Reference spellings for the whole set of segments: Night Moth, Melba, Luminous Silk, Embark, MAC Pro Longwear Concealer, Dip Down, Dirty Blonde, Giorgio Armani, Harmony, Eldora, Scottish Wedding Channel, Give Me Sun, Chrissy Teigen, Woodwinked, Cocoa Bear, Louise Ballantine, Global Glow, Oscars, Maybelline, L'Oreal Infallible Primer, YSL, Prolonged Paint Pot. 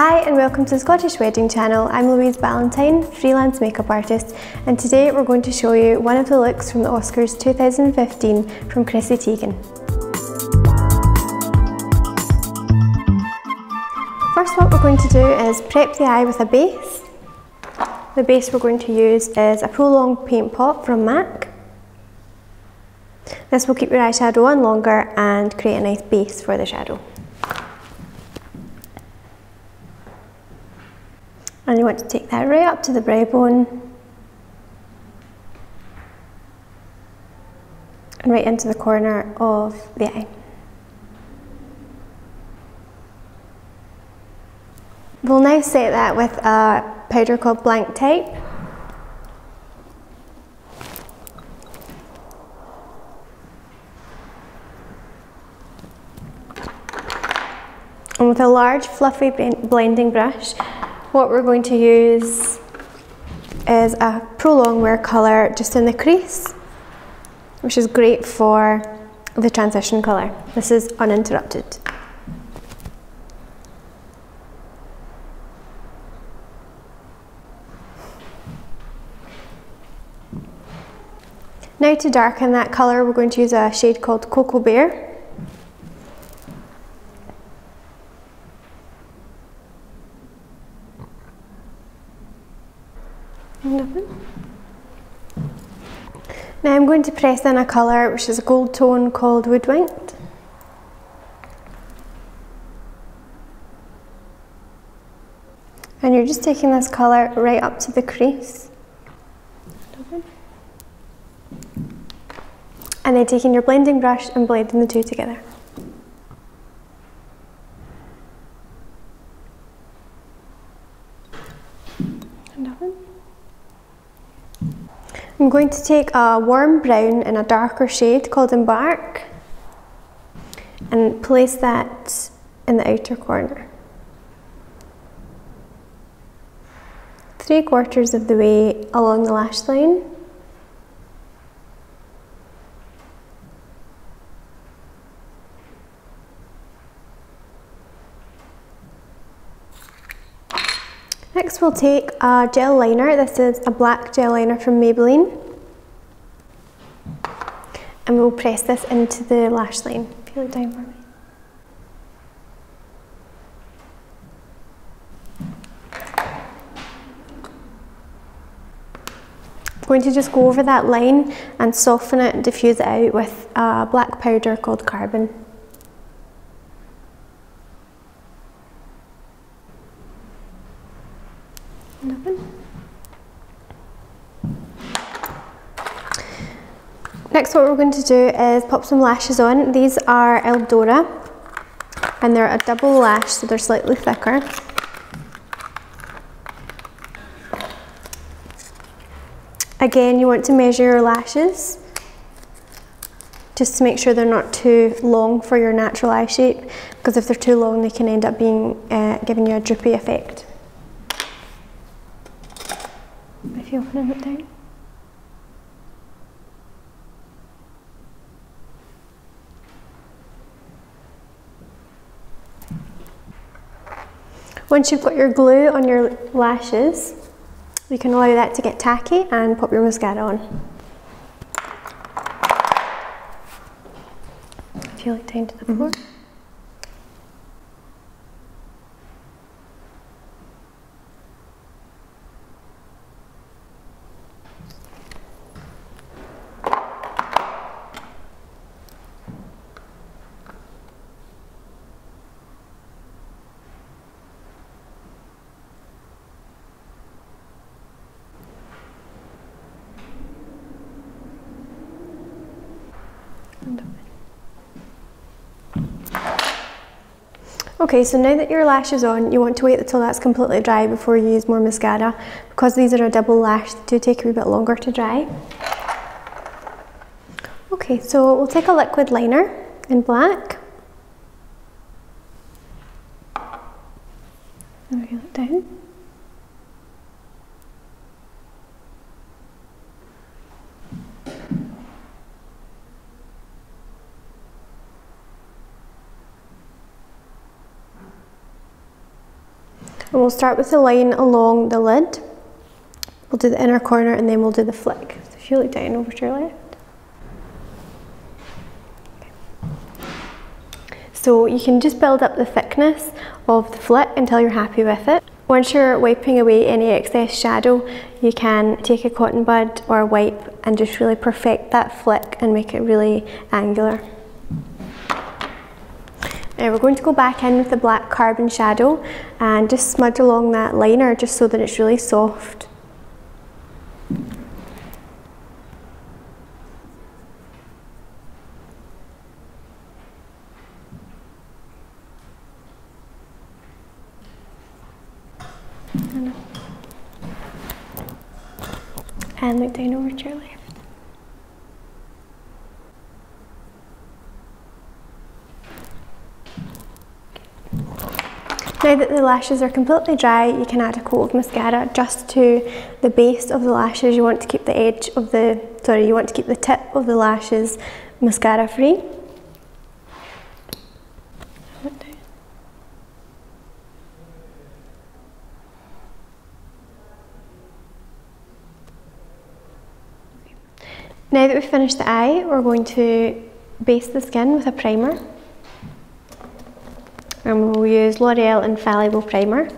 Hi and welcome to the Scottish Wedding Channel. I'm Louise Ballantine, freelance makeup artist, and today we're going to show you one of the looks from the Oscars 2015 from Chrissy Teigen. First, what we're going to do is prep the eye with a base. The base we're going to use is a Prolonged Paint Pot from MAC. This will keep your eyeshadow on longer and create a nice base for the shadow. And you want to take that right up to the brow bone and right into the corner of the eye. We'll now set that with a powder called Blank Tape. And with a large fluffy blending brush, what we're going to use is a Pro Longwear colour just in the crease, which is great for the transition colour. This is uninterrupted. Now to darken that colour, we're going to use a shade called Cocoa Bear. Now I'm going to press in a colour which is a gold tone called Woodwinked. And you're just taking this colour right up to the crease. And then taking your blending brush and blending the two together. I'm going to take a warm brown in a darker shade called Embark and place that in the outer corner. 3/4 of the way along the lash line. Next we'll take a gel liner. This is a black gel liner from Maybelline. And we'll press this into the lash line. Peel it down for me. I'm going to just go over that line and soften it and diffuse it out with a black powder called Carbon. Next, what we're going to do is pop some lashes on. These are Eldora and they're a double lash, so they're slightly thicker. Again, you want to measure your lashes just to make sure they're not too long for your natural eye shape, because if they're too long they can end up being giving you a droopy effect. If you open it down. Once you've got your glue on your lashes, you can allow that to get tacky and pop your mascara on. If you look down to the floor. Okay, so now that your lash is on, you want to wait until that's completely dry before you use more mascara. Because these are a double lash, they do take a wee bit longer to dry. Okay, so we'll take a liquid liner in black. And reel it down. And we'll start with the line along the lid. We'll do the inner corner and then we'll do the flick. So if you look down over to your left. So you can just build up the thickness of the flick until you're happy with it. Once you're wiping away any excess shadow, you can take a cotton bud or a wipe and just really perfect that flick and make it really angular. Now we're going to go back in with the black carbon shadow and just smudge along that liner just so that it's really soft. And look down over to your left. Now that the lashes are completely dry, you can add a coat of mascara just to the base of the lashes. You want to keep the edge of the, you want to keep the tip of the lashes mascara free. Now that we've finished the eye, we're going to base the skin with a primer. And we'll use L'Oreal Infallible Primer.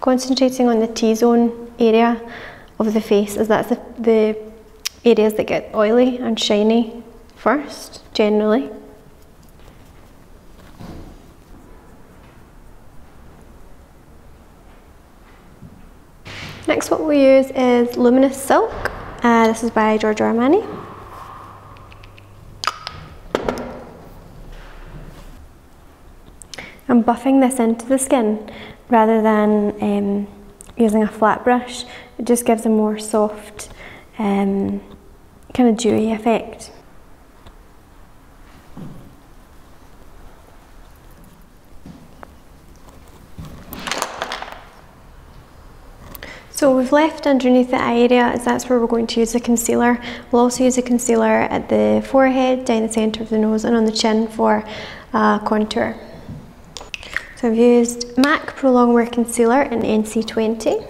Concentrating on the T-zone area of the face, as that's the areas that get oily and shiny first, generally. Next, what we use is Luminous Silk. This is by Giorgio Armani. I'm buffing this into the skin rather than using a flat brush. It just gives a more soft, kind of dewy effect. So we've left underneath the eye area, as that's where we're going to use the concealer. We'll also use a concealer at the forehead, down the centre of the nose and on the chin for contour. So I've used MAC Pro Longwear Concealer in NC20.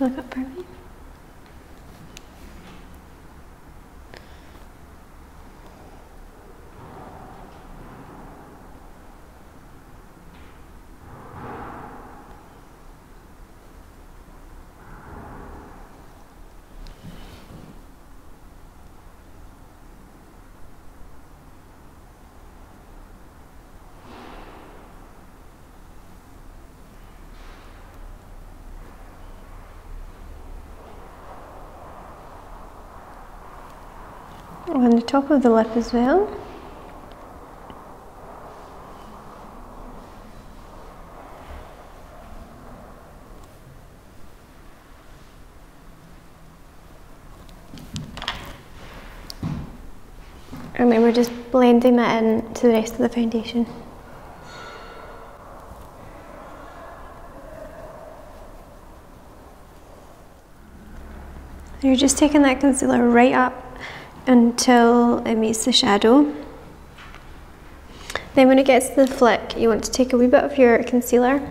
Look up for me. On the top of the lip as well. And then we're just blending that in to the rest of the foundation. You're just taking that concealer right up until it meets the shadow. Then when it gets to the flick, you want to take a wee bit of your concealer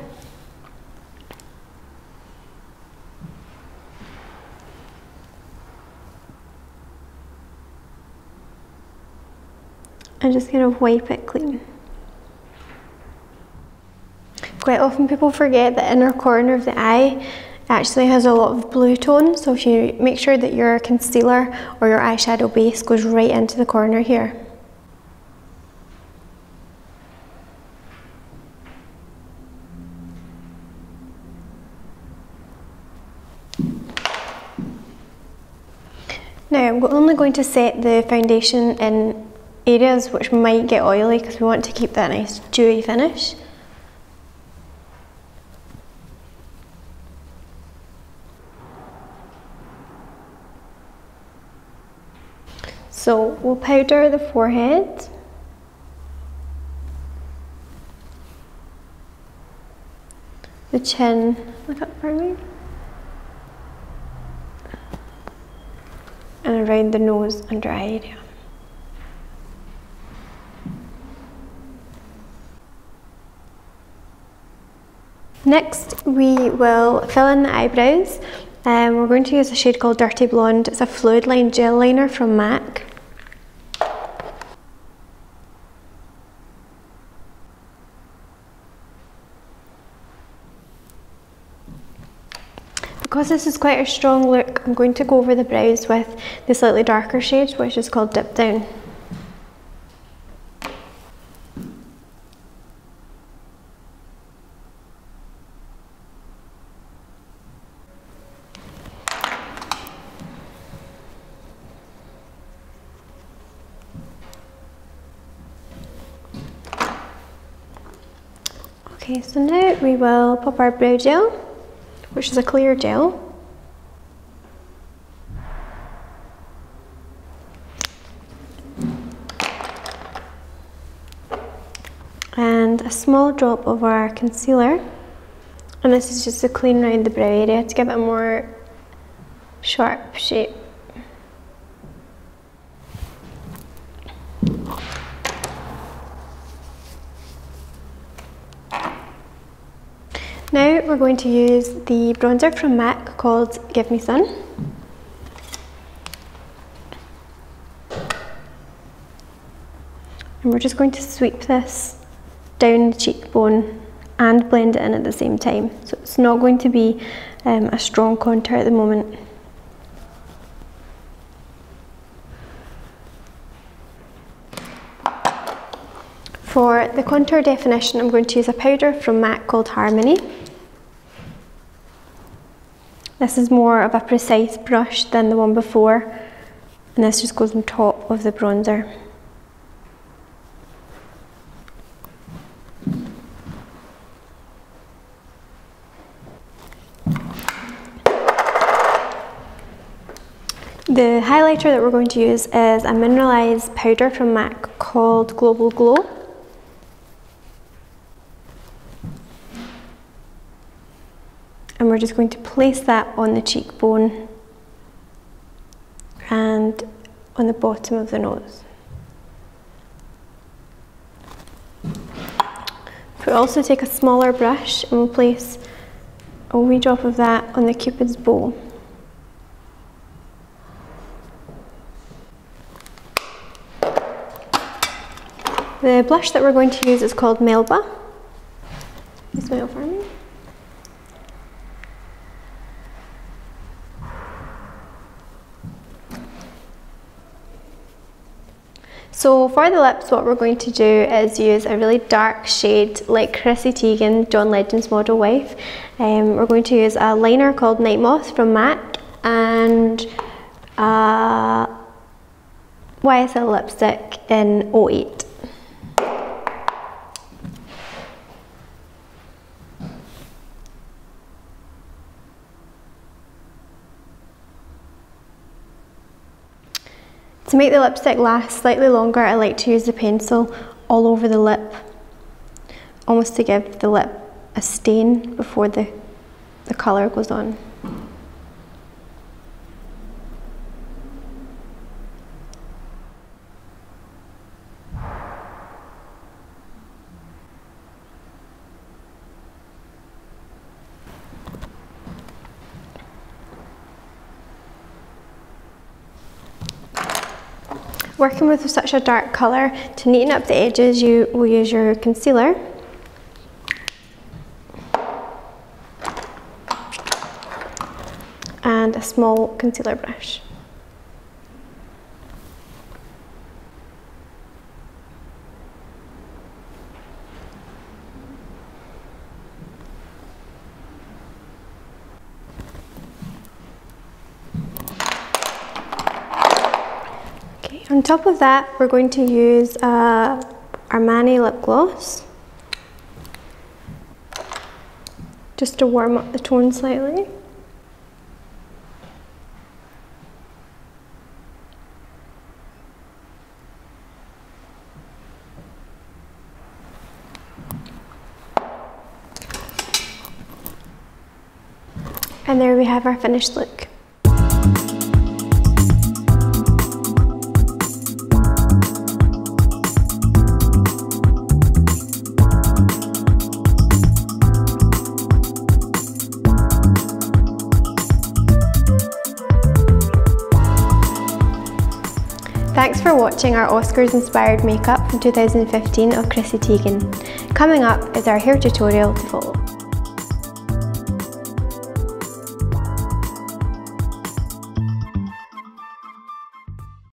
and just kind of wipe it clean. Quite often people forget the inner corner of the eye actually has a lot of blue tone, so if you make sure that your concealer or your eyeshadow base goes right into the corner here. Now I'm only going to set the foundation in areas which might get oily because we want to keep that nice dewy finish. So we'll powder the forehead. The chin, look up for me. and around the nose and dry area. Next, we will fill in the eyebrows. We're going to use a shade called Dirty Blonde. It's a fluid line gel liner from MAC. Because this is quite a strong look, I'm going to go over the brows with the slightly darker shade, which is called Dip Down. Okay, so now we will pop our brow gel, which is a clear gel. And a small drop of our concealer. And this is just to clean round the brow area to give it a more sharp shape. Now we're going to use the bronzer from MAC called Give Me Sun. And we're just going to sweep this down the cheekbone and blend it in at the same time. So it's not going to be a strong contour at the moment. For the contour definition, I'm going to use a powder from MAC called Harmony. This is more of a precise brush than the one before, and this just goes on top of the bronzer. The highlighter that we're going to use is a mineralized powder from MAC called Global Glow. And we're just going to place that on the cheekbone and on the bottom of the nose. We'll also take a smaller brush and we'll place a wee drop of that on the cupid's bow. The blush that we're going to use is called Melba. You smile for me? So for the lips, what we're going to do is use a really dark shade like Chrissy Teigen, John Legend's model wife. We're going to use a liner called Night Moth from MAC and a YSL lipstick in 08. To make the lipstick last slightly longer, I like to use the pencil all over the lip, almost to give the lip a stain before the colour goes on. Working with such a dark colour, to neaten up the edges, you will use your concealer. And a small concealer brush. On top of that, we're going to use Armani lip gloss, just to warm up the tone slightly. And there we have our finished look. Thanks for watching our Oscars-inspired makeup from 2015 of Chrissy Teigen. Coming up is our hair tutorial to follow.